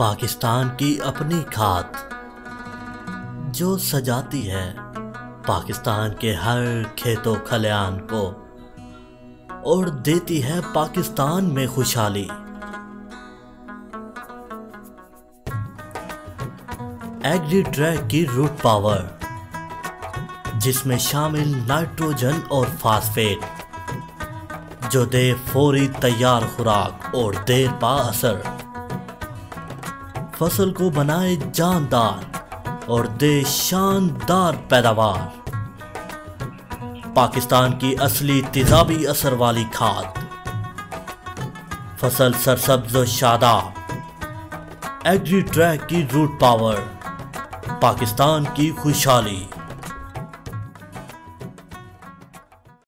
पाकिस्तान की अपनी खाद जो सजाती है पाकिस्तान के हर खेतों खलियान को और देती है पाकिस्तान में खुशहाली। एग्री ट्रैक की रूट पावर जिसमें शामिल नाइट्रोजन और फास्फेट जो दे फौरी तैयार खुराक और देर पा असर, फसल को बनाए जानदार और दे शानदार पैदावार। पाकिस्तान की असली तेजाबी असर वाली खाद, फसल सरसब्ज और शादाब। एग्री ट्रैक की रूट पावर, पाकिस्तान की खुशहाली।